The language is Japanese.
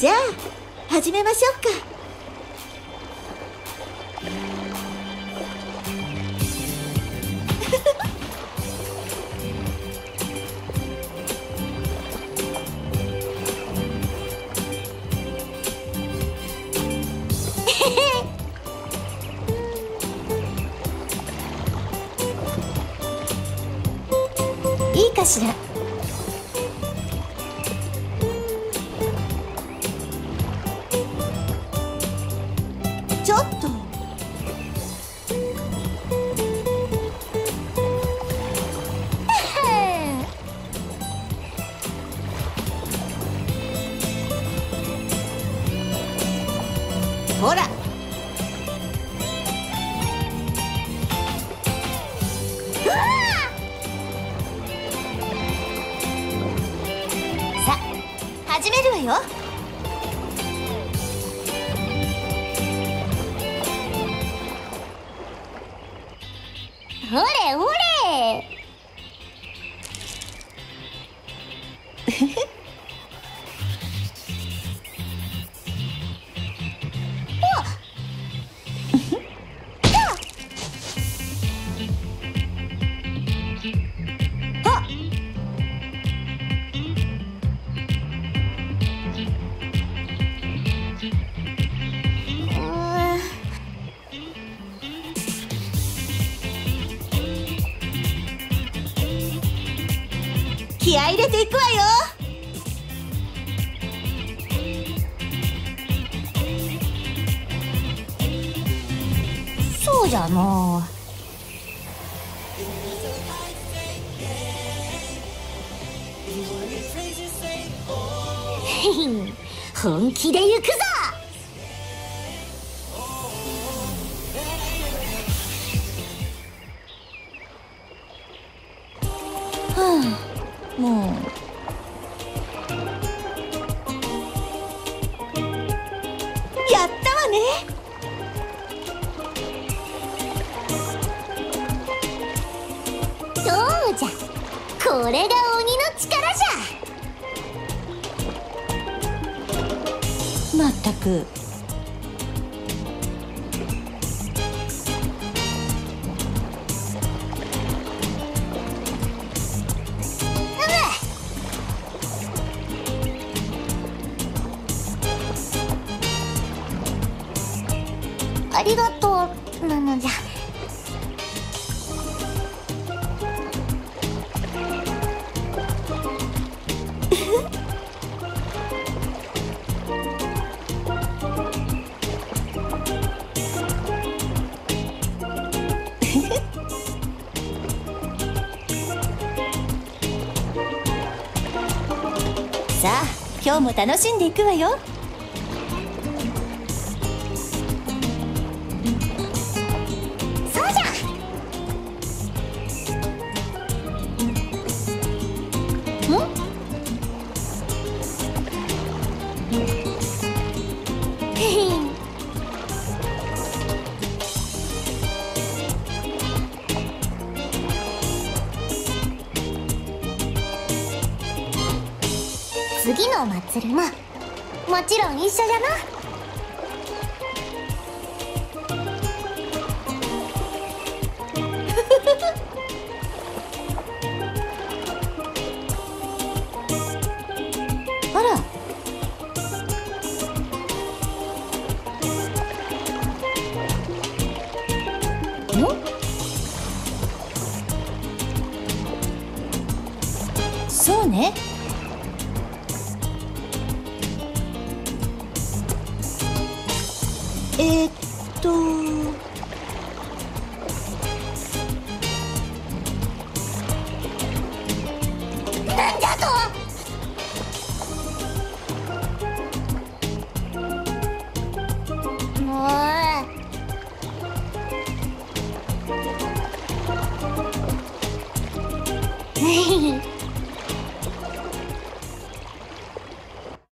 じゃあ始めましょうか。 いいかしら。 ちょっとほらさあ始めるわよ。 오래 오래. 기아 이래도 있고 와요. 소자 뭐. 헤헤, 本気で 行くぞ. 뭐 야따와네. 도우자. これが 鬼の 力じゃ. まったく ありがとうなのじゃ。さあ、今日も楽しんでいくわよ。 次のお祭りももちろん一緒じゃな。 そうね。なんだと。